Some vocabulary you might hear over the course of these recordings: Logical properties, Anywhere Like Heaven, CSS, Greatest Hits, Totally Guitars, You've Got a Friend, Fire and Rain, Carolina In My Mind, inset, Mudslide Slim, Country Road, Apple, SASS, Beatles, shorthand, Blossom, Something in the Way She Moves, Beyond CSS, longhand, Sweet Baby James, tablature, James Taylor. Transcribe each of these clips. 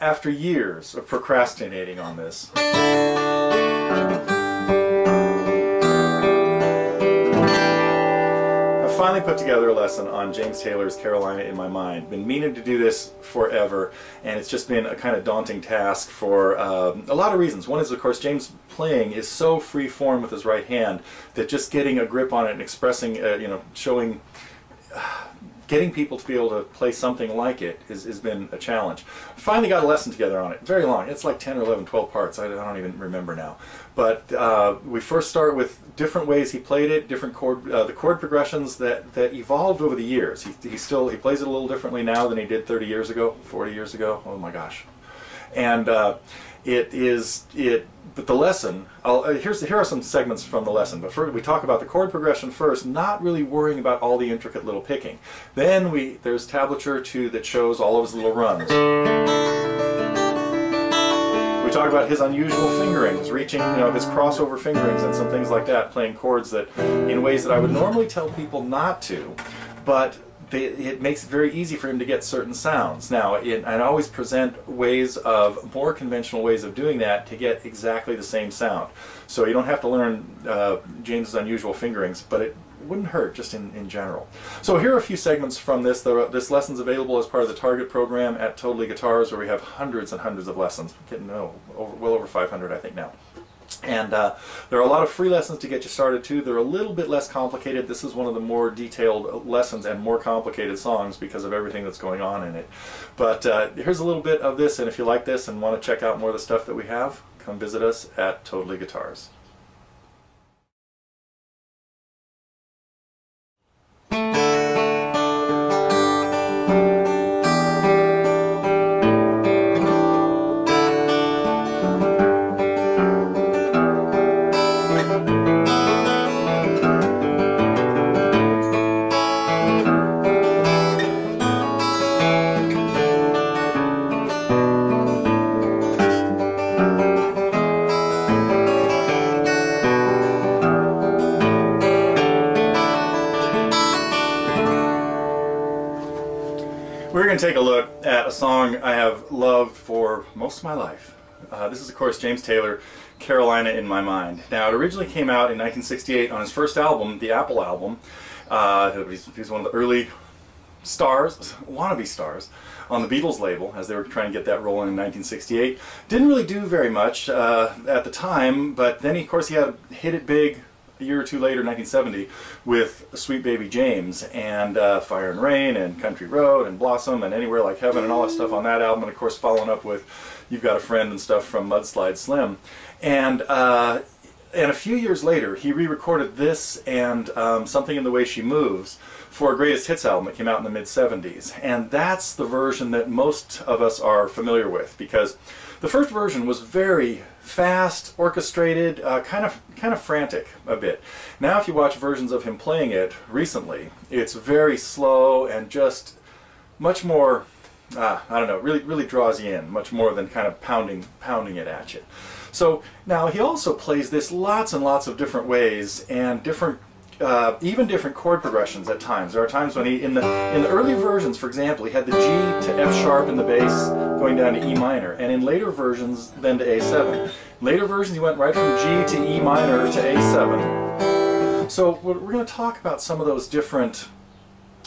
after years of procrastinating on this. I finally put together a lesson on James Taylor's Carolina In My Mind. Been meaning to do this forever, and it's just been a kind of daunting task for a lot of reasons. One is, of course, James playing is so free form with his right hand that just getting a grip on it and expressing, you know, showing... getting people to be able to play something like it has been a challenge. Finally got a lesson together on it. Very long. It's like 10 or 11, 12 parts. I don't even remember now. But we first start with different ways he played it, different chord, the chord progressions that evolved over the years. He plays it a little differently now than he did 30 years ago, 40 years ago. Oh my gosh. And but the lesson, here are some segments from the lesson, but first we talk about the chord progression first, not really worrying about all the intricate little picking. Then there's tablature 2 that shows all of his little runs. We talk about his unusual fingerings, reaching, you know, his crossover fingerings and some things like that, playing chords that, in ways that I would normally tell people not to, but it makes it very easy for him to get certain sounds. Now, I always present ways of, more conventional ways of doing that to get exactly the same sound. So you don't have to learn James's unusual fingerings, but it wouldn't hurt just in general. So here are a few segments from this. This lesson's available as part of the Target program at Totally Guitars, where we have hundreds and hundreds of lessons. I'm getting well over 500, I think, now. And there are a lot of free lessons to get you started too. They're a little bit less complicated. This is one of the more detailed lessons and more complicated songs because of everything that's going on in it. But here's a little bit of this, and if you like this and want to check out more of the stuff that we have, come visit us at Totally Guitars. Take a look at a song I have loved for most of my life. This is, of course, James Taylor, Carolina In My Mind. Now, it originally came out in 1968 on his first album, the Apple album. He's one of the early stars, wannabe stars, on the Beatles label as they were trying to get that rolling in 1968. Didn't really do very much at the time, but then, of course, he had hit it big a year or two later, 1970, with Sweet Baby James and Fire and Rain and Country Road and Blossom and Anywhere Like Heaven and all that stuff on that album, and of course following up with You've Got a Friend and stuff from Mudslide Slim. And a few years later, he re-recorded this and Something in the Way She Moves for a Greatest Hits album that came out in the mid-70s. And that's the version that most of us are familiar with, because the first version was very fast, orchestrated, kind of frantic a bit. Now if you watch versions of him playing it recently, it's very slow and just much more, I don't know, really draws you in, much more than kind of pounding it at you. So now he also plays this lots and lots of different ways and different, even different chord progressions at times. There are times when he, in the early versions, for example, he had the G to F sharp in the bass going down to E minor, and in later versions then to A7. Later versions he went right from G to E minor to A7. So we're going to talk about some of those different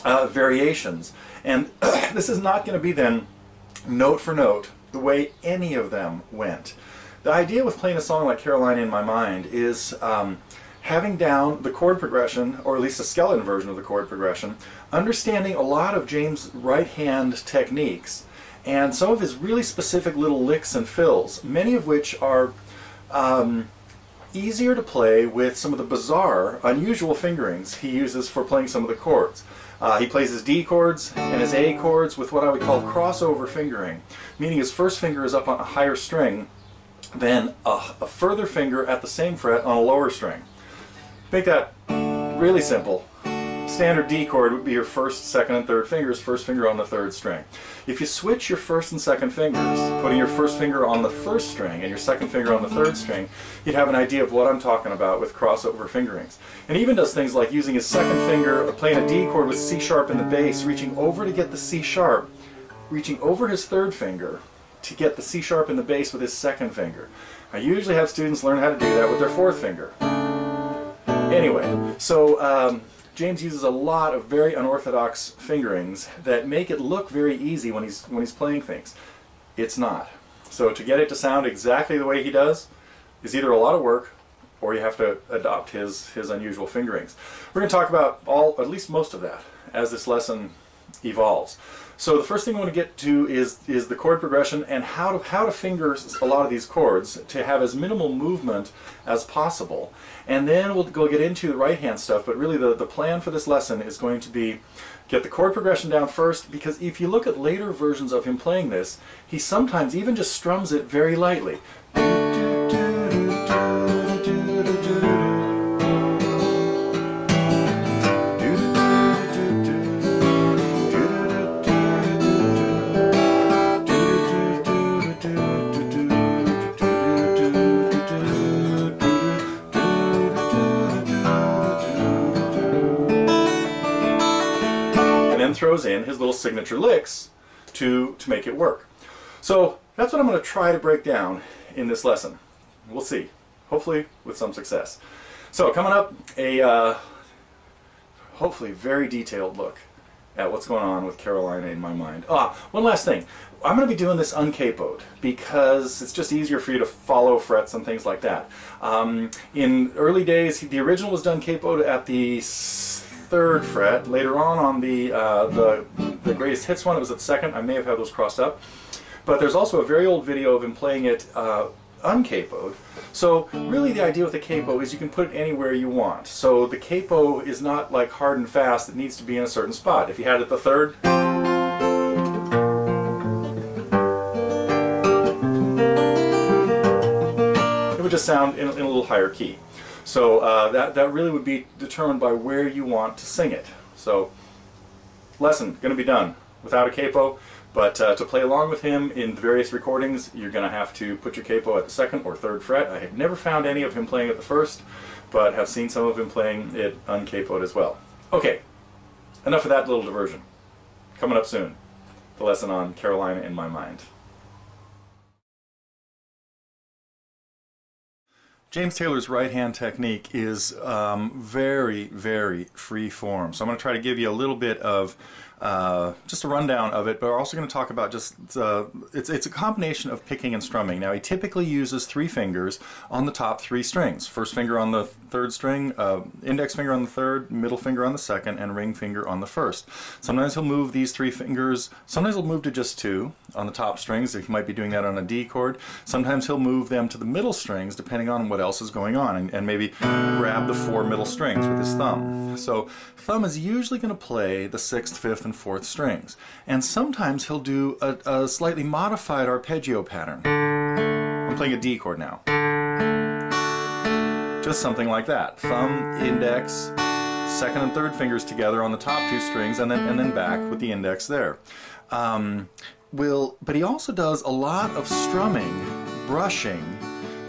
variations, and this is not going to be then note for note the way any of them went. The idea with playing a song like Carolina In My Mind is having down the chord progression, or at least a skeleton version of the chord progression, understanding a lot of James' right hand techniques, and some of his really specific little licks and fills, many of which are easier to play with some of the bizarre, unusual fingerings he uses for playing some of the chords. He plays his D chords and his A chords with what I would call crossover fingering, meaning his first finger is up on a higher string, then a further finger at the same fret on a lower string. Make that really simple. Standard D chord would be your first, second, and third fingers, first finger on the third string. If you switch your first and second fingers, putting your first finger on the first string and your second finger on the third string, you'd have an idea of what I'm talking about with crossover fingerings. And he even does things like using his second finger, or playing a D chord with C sharp in the bass, reaching over to get the C sharp, reaching over his third finger, to get the C sharp in the bass with his second finger. I usually have students learn how to do that with their fourth finger. Anyway, so James uses a lot of very unorthodox fingerings that make it look very easy when he's playing things. It's not. So to get it to sound exactly the way he does is either a lot of work or you have to adopt his unusual fingerings. We're going to talk about at least most of that as this lesson evolves. So the first thing I want to get to is the chord progression and how to finger a lot of these chords to have as minimal movement as possible. And then we'll go get into the right-hand stuff, but really the plan for this lesson is going to be get the chord progression down first, because if you look at later versions of him playing this, he sometimes even just strums it very lightly. Throws in his little signature licks to make it work. So that's what I'm going to try to break down in this lesson. We'll see, hopefully with some success. So coming up, a hopefully very detailed look at what's going on with Carolina in My Mind. One last thing. I'm going to be doing this uncapoed because it's just easier for you to follow frets and things like that. In early days, the original was done capoed at the 3rd fret. Later on the Greatest Hits one, it was at 2nd. I may have had those crossed up. But there's also a very old video of him playing it uncapoed. So really the idea with the capo is you can put it anywhere you want. So the capo is not like hard and fast. It needs to be in a certain spot. If you had it the 3rd, it would just sound in a little higher key. So that really would be determined by where you want to sing it. So lesson going to be done without a capo, but to play along with him in the various recordings, you're going to have to put your capo at the 2nd or 3rd fret. I have never found any of him playing at the 1st, but have seen some of him playing it uncapoed as well. Okay, enough of that little diversion. Coming up soon, the lesson on Carolina in My Mind. James Taylor's right-hand technique is very, very free form. So I'm going to try to give you a little bit of just a rundown of it, but we're also going to talk about just, it's a combination of picking and strumming. Now he typically uses 3 fingers on the top 3 strings. First finger on the 3rd string, index finger on the 3rd, middle finger on the 2nd, and ring finger on the 1st. Sometimes he'll move these 3 fingers, sometimes he'll move to just 2 on the top strings, if he might be doing that on a D chord. Sometimes he'll move them to the middle strings, depending on what else is going on, and maybe grab the 4 middle strings with his thumb. So thumb is usually going to play the 6th, 5th, and 4th strings, and sometimes he'll do a slightly modified arpeggio pattern. I'm playing a D chord now. Just something like that. Thumb, index, 2nd and 3rd fingers together on the top 2 strings, and then back with the index there. But he also does a lot of strumming, brushing,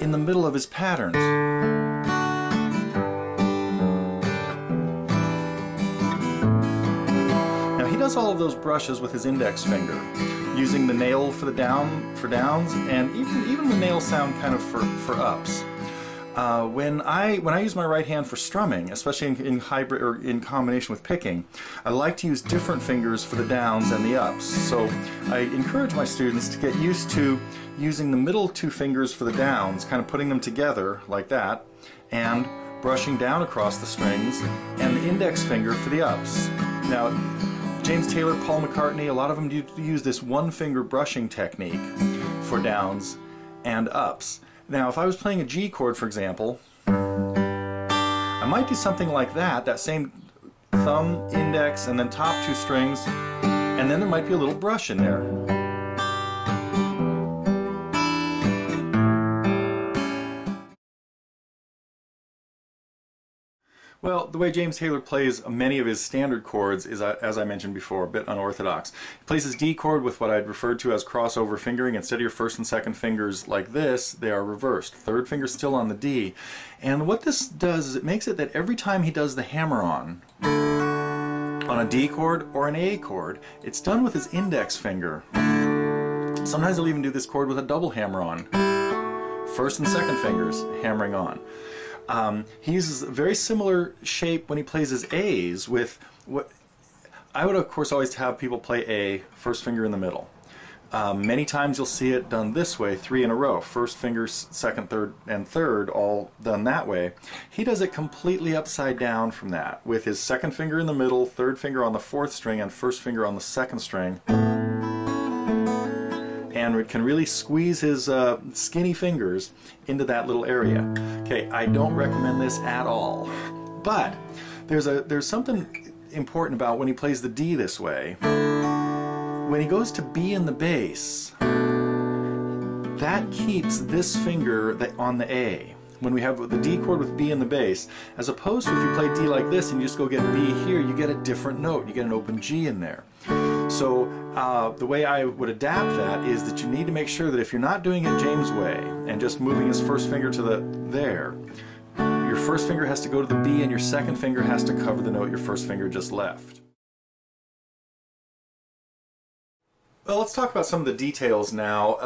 in the middle of his patterns. Now he does all of those brushes with his index finger, using the nail for downs, and even the nail sound kind of for ups. When I use my right hand for strumming, especially in hybrid or in combination with picking, I like to use different fingers for the downs and the ups. So I encourage my students to get used to using the middle 2 fingers for the downs, kind of putting them together like that, and brushing down across the strings, and the index finger for the ups. Now, James Taylor, Paul McCartney, a lot of them do use this 1 finger brushing technique for downs and ups. Now, if I was playing a G chord, for example, I might do something like that, that same thumb, index, and then top 2 strings, and then there might be a little brush in there. Well, the way James Taylor plays many of his standard chords is, as I mentioned before, a bit unorthodox. He plays his D chord with what I'd referred to as crossover fingering. Instead of your 1st and 2nd fingers like this, they are reversed. 3rd finger still on the D. And what this does is it makes it that every time he does the hammer-on, on a D chord or an A chord, it's done with his index finger. Sometimes I'll even do this chord with a double hammer on. First and second fingers hammering on. He uses a very similar shape when he plays his A's with what I would of course always have people play A, first finger in the middle. Many times you'll see it done this way, three in a row, first finger, second, third, and third, all done that way. He does it completely upside down from that, with his second finger in the middle, third finger on the fourth string, and first finger on the second string. And it can really squeeze his skinny fingers into that little area. Okay, I don't recommend this at all. But there's something important about when he plays the D this way. When he goes to B in the bass, that keeps this finger on the A. When we have the D chord with B in the bass, as opposed to if you play D like this and you just go get B here, you get a different note, you get an open G in there. So the way I would adapt that is that you need to make sure that if you're not doing it James' way and just moving his first finger to there, your first finger has to go to the B and your second finger has to cover the note your first finger just left. Well, let's talk about some of the details now.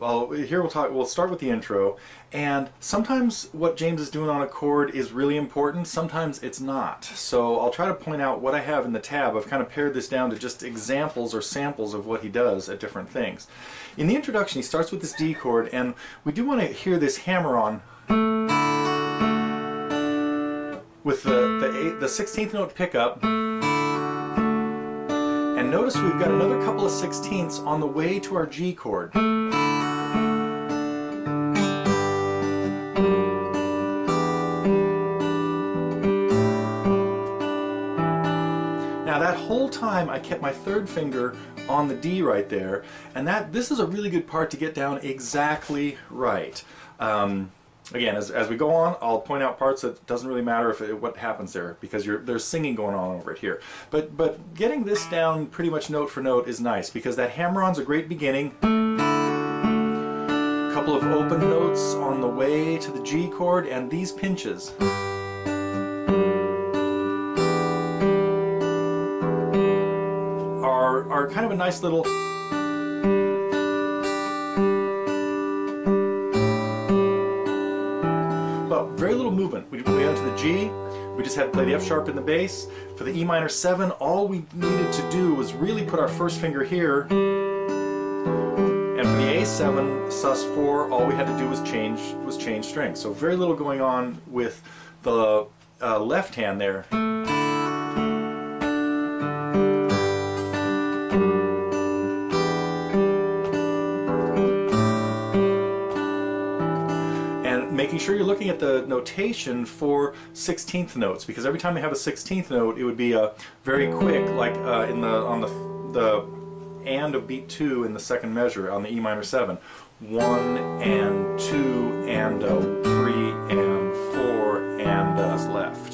We'll start with the intro, and sometimes what James is doing on a chord is really important, sometimes it's not. So I'll try to point out what I have in the tab. I've kind of pared this down to just examples or samples of what he does at different things. In the introduction, he starts with this D chord, and we do want to hear this hammer-on with the 16th note pickup. And notice we've got another couple of 16ths on the way to our G chord. Now that whole time I kept my third finger on the D right there, and this is a really good part to get down exactly right. Again, as we go on, I'll point out parts that it doesn't really matter what happens there, because there's singing going on over it here. But getting this down pretty much note for note is nice, because that hammer-on's a great beginning. A couple of open notes on the way to the G chord, and these pinches. Are kind of a nice little... very little movement. We went to the G, we just had to play the F sharp in the bass. For the E minor 7, all we needed to do was really put our first finger here. And for the A7, sus4, all we had to do was change strings. So very little going on with the left hand there. Making sure you're looking at the notation for 16th notes, because every time we have a 16th note, it would be a very quick, like on the and of beat 2 in the second measure on the E minor 7. 1 and 2 and 3 and 4 and left.